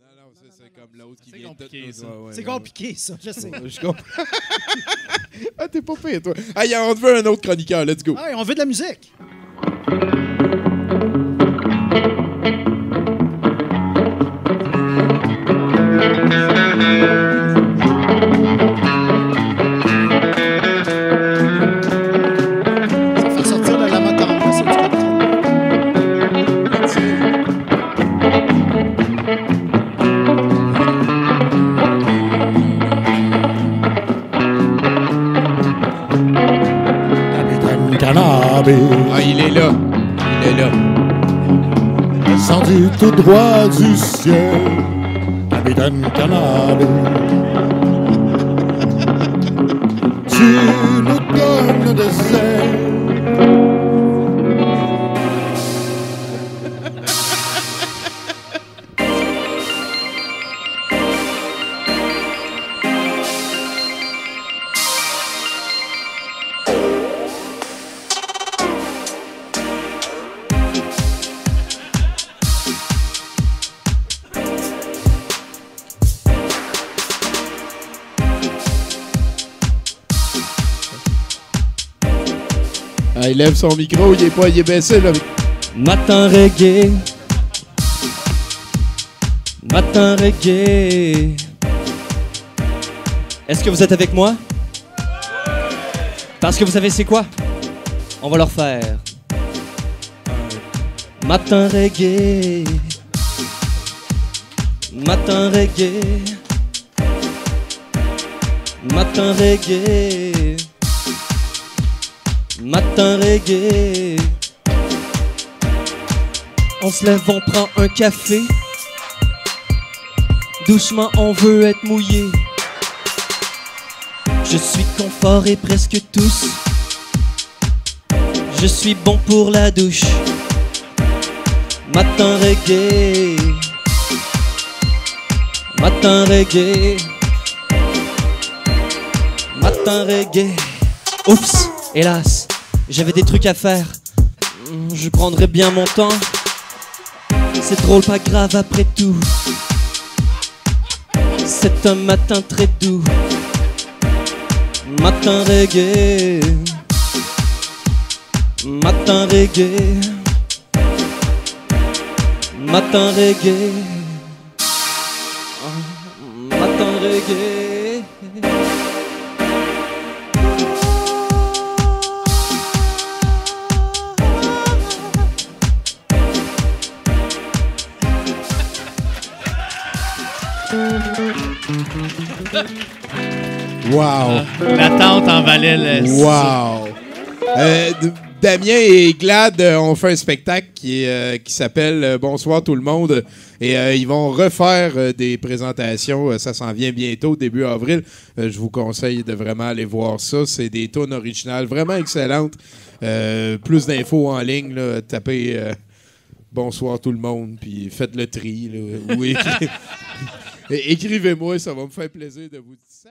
Non, non, c'est comme l'autre qui vient compliqué, de... ça. Ouais, c'est compliqué, ça, je sais. Je comprends. Ah, t'es pas pire, toi. Hey, on veut un autre chroniqueur, let's go. Hey, on veut de la musique. Ah, il est là, il est là. Descendu tout droit du ciel, capitaine Canabe. Tu nous donnes des Il lève son micro, il est pas, il est baissé là. Matin reggae, matin reggae. Est-ce que vous êtes avec moi? Parce que vous savez c'est quoi? On va leur faire. Matin reggae, matin reggae, matin reggae. Matin reggae. On se lève, on prend un café. Doucement, on veut être mouillé. Je suis confort et presque tous. Je suis bon pour la douche. Matin reggae, matin reggae, matin reggae. Oups, hélas, j'avais des trucs à faire. Je prendrai bien mon temps. C'est drôle, pas grave après tout. C'est un matin très doux. Matin reggae, matin reggae, matin reggae, matin reggae. Wow! L'attente en valait le... Wow! Damien et Glad ont fait un spectacle qui s'appelle Bonsoir tout le monde. Et ils vont refaire des présentations. Ça s'en vient bientôt, début avril. Je vous conseille de vraiment aller voir ça. C'est des tunes originales vraiment excellentes. Plus d'infos en ligne. Là, tapez Bonsoir tout le monde. Puis faites le tri. Là, oui. Écrivez-moi, ça va me faire plaisir de vous dire ça.